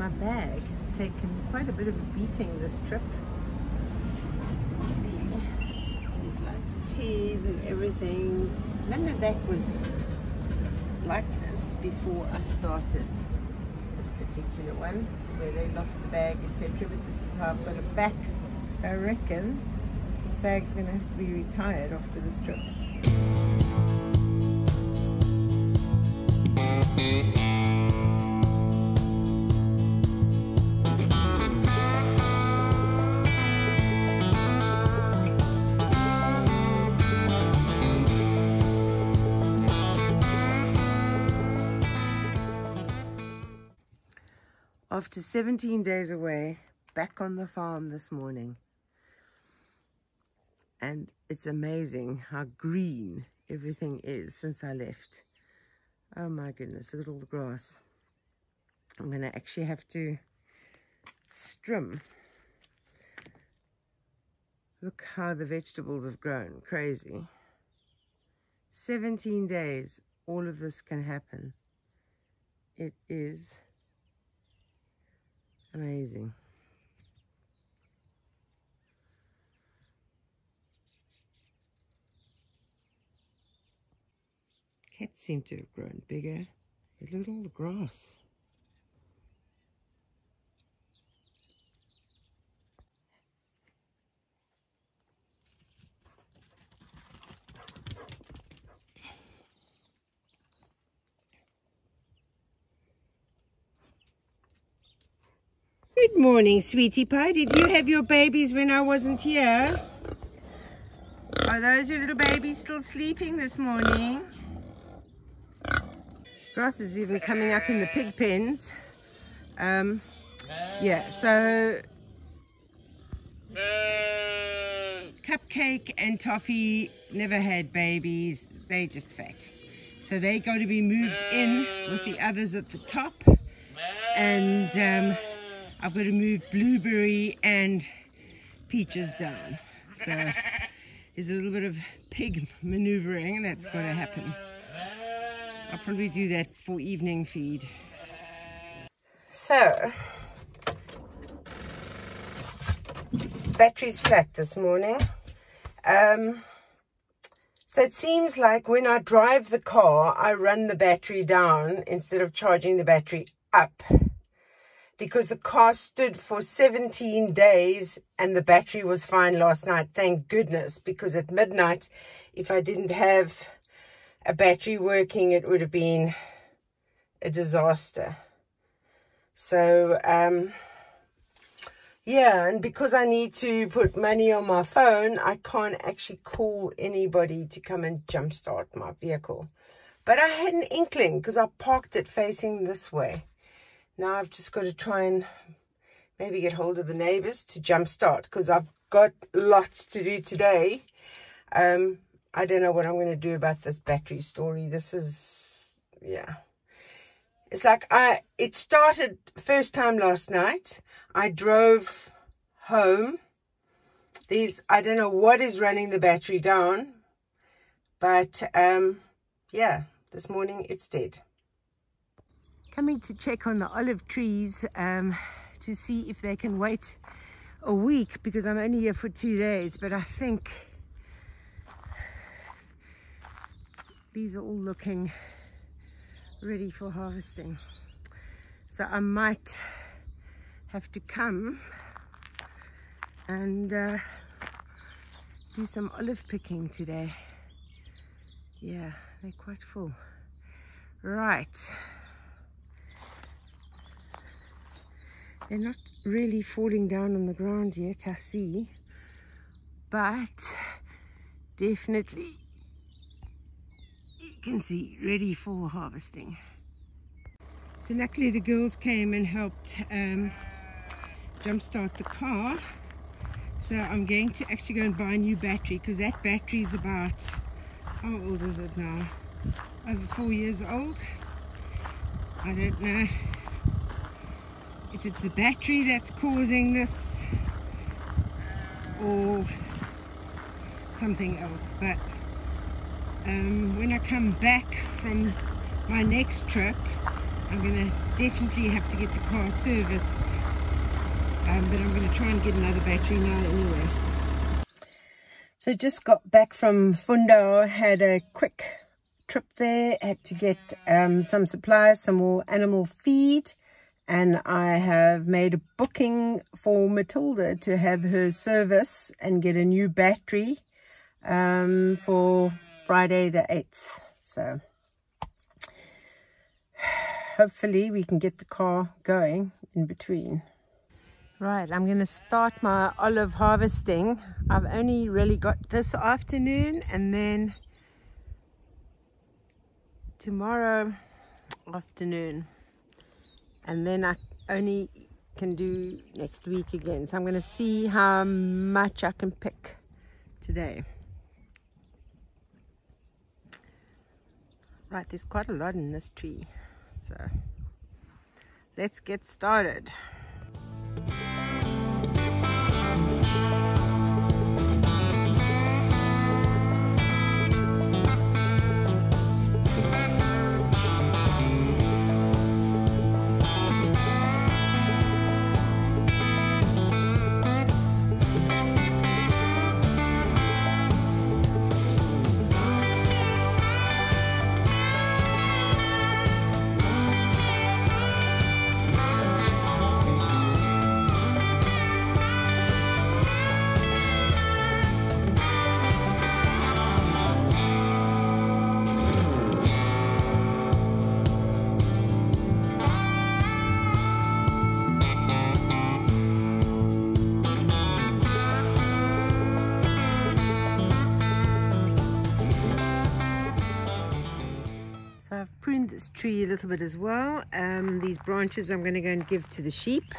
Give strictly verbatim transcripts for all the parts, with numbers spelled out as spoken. my bag has taken quite a bit of a beating this trip. Let's see, these like teas and everything, none of that was like this before I started this particular one, where they lost the bag, et cetera. But this is how I've got it back, so I reckon this bag's going to have to be retired after this trip. After seventeen days away, back on the farm this morning, and it's amazing how green everything is since I left. Oh my goodness, look at all the grass. I'm going to actually have to trim. Look how the vegetables have grown, crazy. seventeen days, all of this can happen. It is amazing. Cats seem to have grown bigger. Look at all the grass. Good morning, sweetie pie. Did you have your babies when I wasn't here? Are those your little babies still sleeping this morning? Grass is even coming up in the pig pens. Um, yeah, so Cupcake and Toffee never had babies. They're just fat. So they got to be moved in with the others at the top. And um, I've got to move Blueberry and Peaches down. So there's a little bit of pig maneuvering, and that's got to happen. I'll probably do that for evening feed. So, battery's flat this morning. Um, so it seems like when I drive the car, I run the battery down instead of charging the battery up, because the car stood for seventeen days and the battery was fine last night. Thank goodness, because at midnight, if I didn't have a battery working, it would have been a disaster. So, um, yeah, and because I need to put money on my phone, I can't actually call anybody to come and jumpstart my vehicle. But I had an inkling because I parked it facing this way. Now I've just got to try and maybe get hold of the neighbors to jumpstart, because I've got lots to do today. Um, I don't know what I'm going to do about this battery story. This is, yeah. It's like, I, it started first time last night. I drove home. These, I don't know what is running the battery down. But, um, yeah, this morning it's dead. Coming to check on the olive trees um, to see if they can wait a week, because I'm only here for two days. But I think these are all looking ready for harvesting. So I might have to come and uh, do some olive picking today. Yeah, they're quite full. Right. They're not really falling down on the ground yet, I see, but definitely you can see ready for harvesting. So luckily the girls came and helped um, jumpstart the car. So I'm going to actually go and buy a new battery, because that battery is about, how old is it now? Over four years old. I don't know if it's the battery that's causing this or something else, but um, when I come back from my next trip, I'm going to definitely have to get the car serviced, um, but I'm going to try and get another battery now anyway. So just got back from Fundau, had a quick trip there, had to get um, some supplies, some more animal feed, and I have made a booking for Matilda to have her service and get a new battery um, for Friday the eighth. So hopefully we can get the car going in between. Right, I'm going to start my olive harvesting. I've only really got this afternoon, and then tomorrow afternoon, and then I only can do next week again. So I'm going to see how much I can pick today. Right, there's quite a lot in this tree. So let's get started. This tree a little bit as well. Um, these branches I'm going to go and give to the sheep,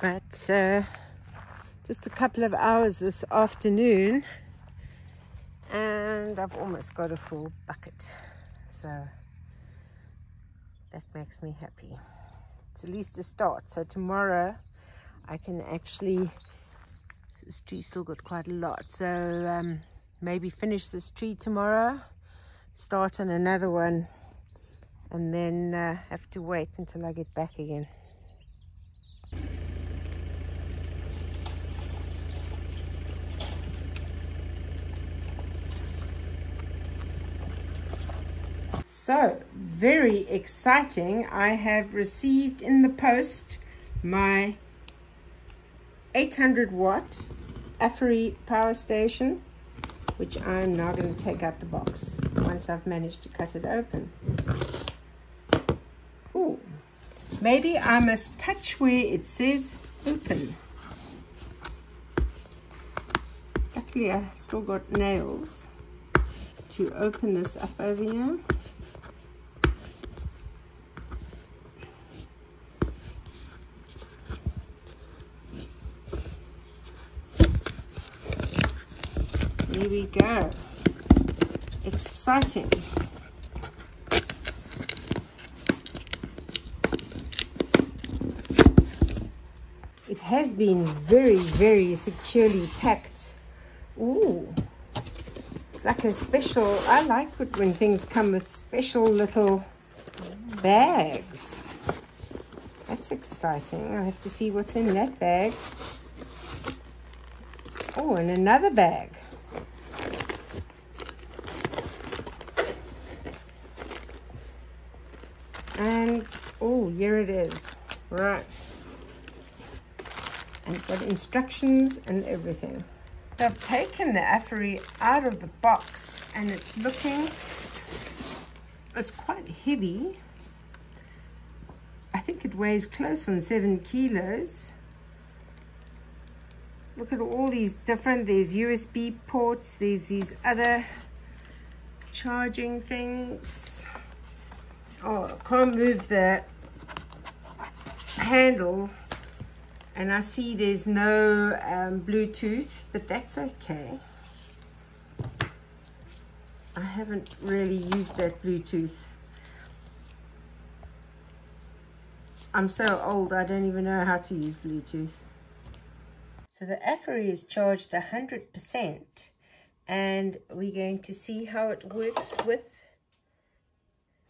but uh, just a couple of hours this afternoon and I've almost got a full bucket, so that makes me happy. It's at least a start. So tomorrow I can actually, this tree's still got quite a lot, so um, maybe finish this tree tomorrow, start on another one, and then uh, have to wait until I get back again. So very exciting, I have received in the post my eight hundred watt Aferiy power station, which I'm now going to take out the box once I've managed to cut it open. Ooh, maybe I must touch where it says open. Luckily I still got nails to open this up over here. Here we go. Exciting. It has been very, very securely packed. Ooh, it's like a special, I like it when things come with special little bags. That's exciting. I have to see what's in that bag. Oh, and another bag. And oh, here it is, right, and it's got instructions and everything. So I've taken the Aferiy out of the box and it's looking, it's quite heavy. I think it weighs close on seven kilos. Look at all these different, there's U S B ports, there's these other charging things. Oh, I can't move the handle, and I see there's no um, Bluetooth, but that's okay. I haven't really used that Bluetooth. I'm so old, I don't even know how to use Bluetooth. So the Aferiy is charged one hundred percent, and we're going to see how it works with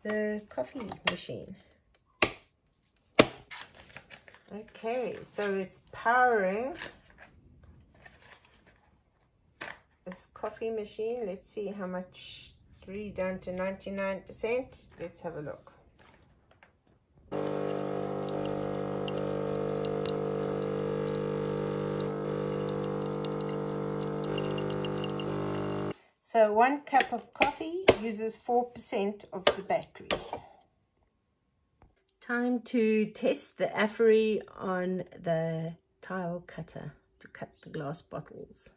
the coffee machine. Okay, so it's powering this coffee machine. Let's see how much. Three down to ninety-nine percent. Let's have a look. So one cup of coffee uses four percent of the battery. Time to test the Aferiy on the tile cutter to cut the glass bottles.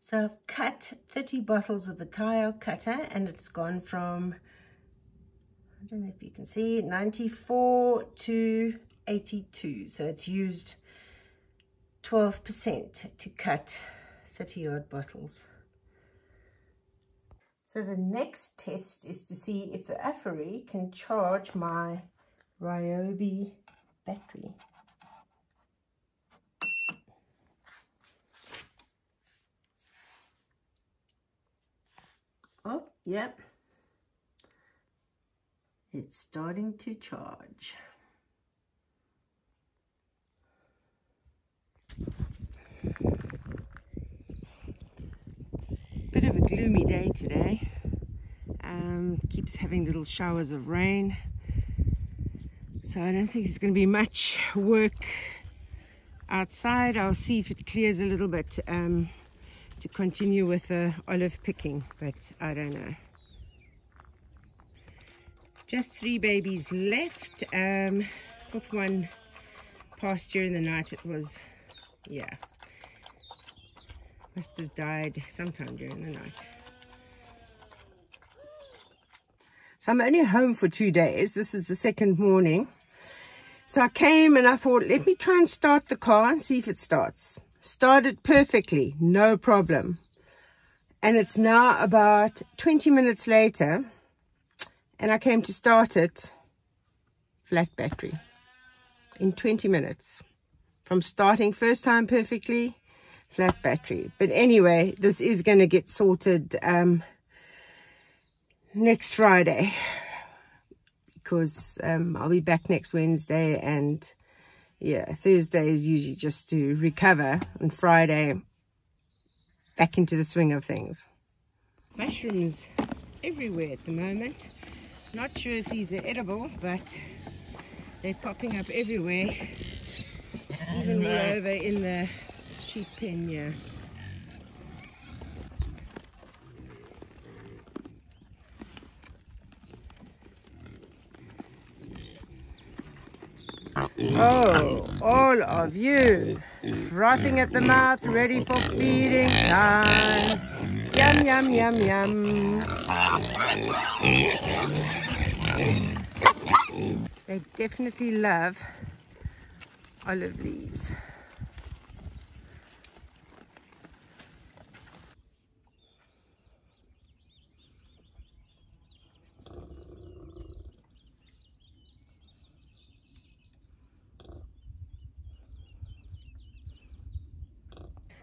So I've cut thirty bottles with the tile cutter, and it's gone from, I don't know if you can see, ninety-four to eighty-two. So it's used twelve percent to cut thirty-odd bottles. So the next test is to see if the Aferiy can charge my Ryobi battery. Oh, yep, it's starting to charge. Bit of a gloomy day today. Um, keeps having little showers of rain. So I don't think there's going to be much work outside. I'll see if it clears a little bit. Um, to continue with the olive picking, but I don't know. Just three babies left. Um, fourth one passed during the night. It was, yeah, must have died sometime during the night. So I'm only home for two days. This is the second morning. So I came and I thought, let me try and start the car and see if it starts. Started perfectly, no problem. And it's now about twenty minutes later, and I came to start it, flat battery, in twenty minutes. From starting first time perfectly, flat battery. But anyway, this is going to get sorted um, next Friday, because um, I'll be back next Wednesday, and yeah, Thursday is usually just to recover, and Friday back into the swing of things. Mushrooms everywhere at the moment. Not sure if these are edible, but they're popping up everywhere, even all over in the sheep pen here. Oh, all of you, frothing at the mouth, ready for feeding time. Yum, yum, yum, yum. They definitely love olive leaves.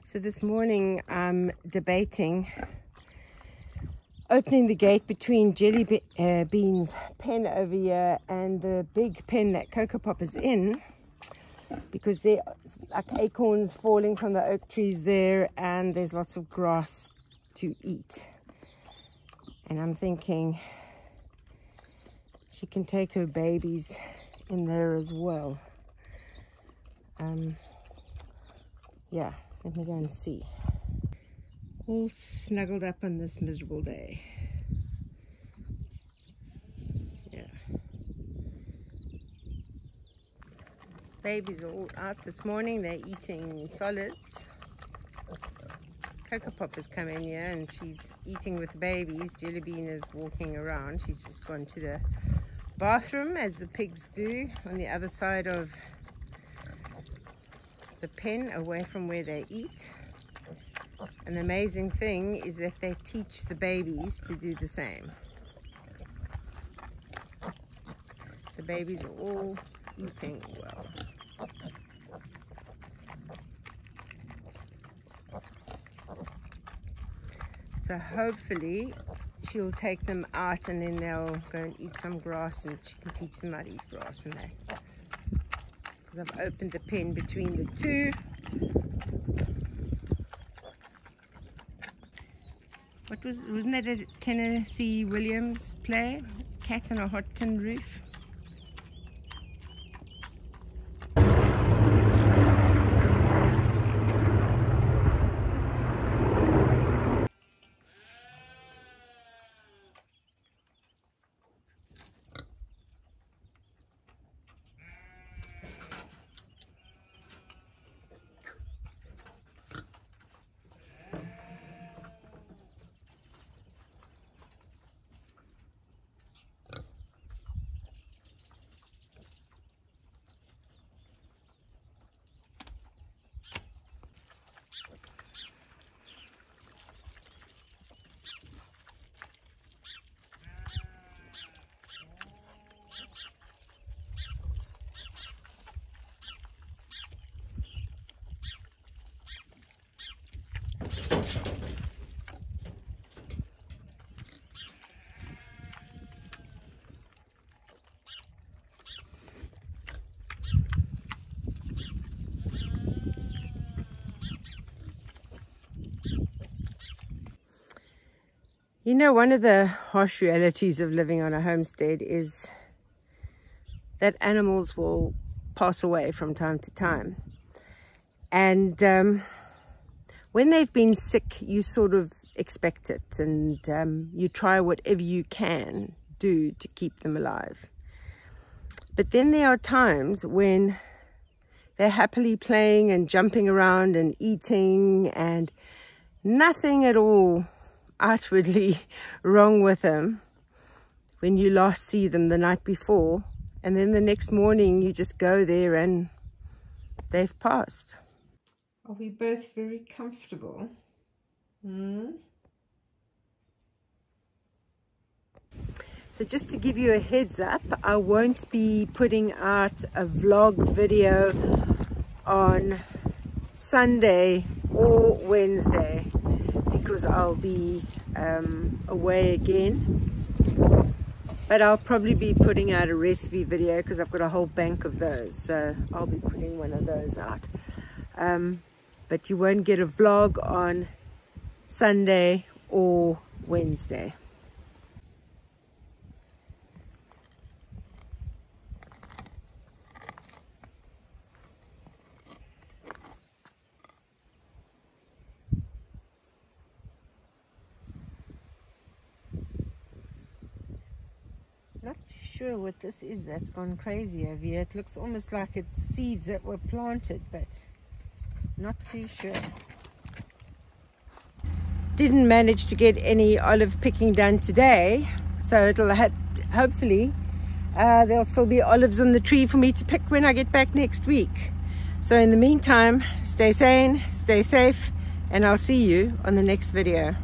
So this morning I'm debating opening the gate between Jelly Be uh, Bean's pen over here and the big pen that Cocoa Pop is in, because there's like acorns falling from the oak trees there, and there's lots of grass to eat. And I'm thinking she can take her babies in there as well. Um, yeah. Let me go and see. All snuggled up on this miserable day. Yeah. Babies are all out this morning. They're eating solids. Cocoa Pop has come in here and she's eating with the babies. Jelly Bean is walking around. She's just gone to the bathroom, as the pigs do, on the other side of the pen, away from where they eat. And the amazing thing is that they teach the babies to do the same. The babies are all eating well. So hopefully she'll take them out and then they'll go and eat some grass, and she can teach them how to eat grass and that. Because I've opened the pen between the two. What was, wasn't that a Tennessee Williams play? Cat on a Hot Tin Roof. You know, one of the harsh realities of living on a homestead is that animals will pass away from time to time. And um, when they've been sick, you sort of expect it, and um, you try whatever you can do to keep them alive. But then there are times when they're happily playing and jumping around and eating and nothing at all outwardly wrong with them when you last see them the night before, and then the next morning you just go there and they've passed. Are we both very comfortable? Mm. So just to give you a heads up, I won't be putting out a vlog video on Sunday or Wednesday, because I'll be um, away again, but I'll probably be putting out a recipe video because I've got a whole bank of those, so I'll be putting one of those out. Um, but you won't get a vlog on Sunday or Wednesday. Not sure what this is that's gone crazy over here. It looks almost like it's seeds that were planted, but not too sure. Didn't manage to get any olive picking done today, so it'll have, hopefully uh, there'll still be olives on the tree for me to pick when I get back next week. So in the meantime, stay sane, stay safe, and I'll see you on the next video.